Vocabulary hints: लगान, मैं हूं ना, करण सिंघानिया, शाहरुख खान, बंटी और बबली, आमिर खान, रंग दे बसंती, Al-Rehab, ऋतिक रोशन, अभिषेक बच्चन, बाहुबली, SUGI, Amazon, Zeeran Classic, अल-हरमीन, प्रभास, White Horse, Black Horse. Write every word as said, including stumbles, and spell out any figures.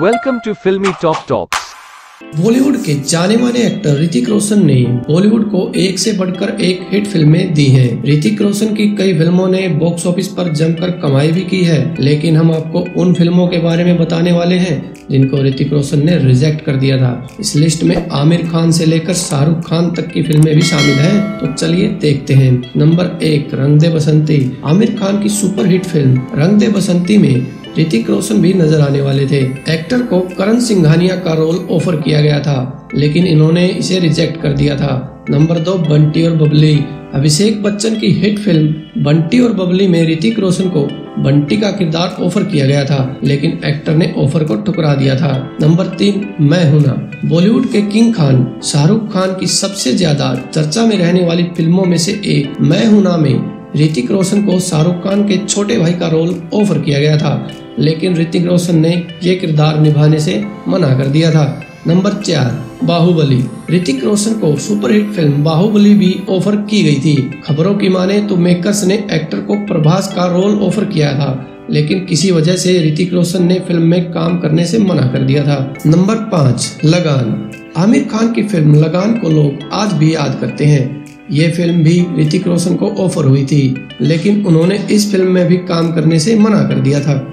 Welcome to फिल्मी top tops. Bollywood के जाने माने एक्टर ऋतिक रोशन ने बॉलीवुड को एक से बढ़कर एक हिट फिल्में दी हैं। ऋतिक रोशन की कई फिल्मों ने बॉक्स ऑफिस पर जमकर कमाई भी की है, लेकिन हम आपको उन फिल्मों के बारे में बताने वाले हैं जिनको ऋतिक रोशन ने रिजेक्ट कर दिया था। इस लिस्ट में आमिर खान से लेकर शाहरुख खान तक की फिल्में भी शामिल हैं, तो चलिए देखते हैं। नंबर एक, रंग दे बसंती। आमिर खान की सुपरहिट फिल्म रंग दे बसंती में ऋतिक रोशन भी नजर आने वाले थे। एक्टर को करण सिंघानिया का रोल ऑफर किया गया था, लेकिन इन्होंने इसे रिजेक्ट कर दिया था। नंबर दो, बंटी और बबली। अभिषेक बच्चन की हिट फिल्म बंटी और बबली में ऋतिक रोशन को बंटी का किरदार ऑफर किया गया था, लेकिन एक्टर ने ऑफर को ठुकरा दिया था। नंबर तीन, मैं हूं ना। बॉलीवुड के किंग खान शाहरुख खान की सबसे ज्यादा चर्चा में रहने वाली फिल्मों में से एक मैं हूं ना में ऋतिक रोशन को शाहरुख खान के छोटे भाई का रोल ऑफर किया गया था, लेकिन ऋतिक रोशन ने ये किरदार निभाने से मना कर दिया था। नंबर चार, बाहुबली। ऋतिक रोशन को सुपरहिट फिल्म बाहुबली भी ऑफर की गई थी। खबरों की माने तो मेकर्स ने एक्टर को प्रभास का रोल ऑफर किया था, लेकिन किसी वजह से ऋतिक रोशन ने फिल्म में काम करने से मना कर दिया था। नंबर पाँच, लगान। आमिर खान की फिल्म लगान को लोग आज भी याद करते हैं। ये फिल्म भी ऋतिक रोशन को ऑफर हुई थी, लेकिन उन्होंने इस फिल्म में भी काम करने से मना कर दिया था।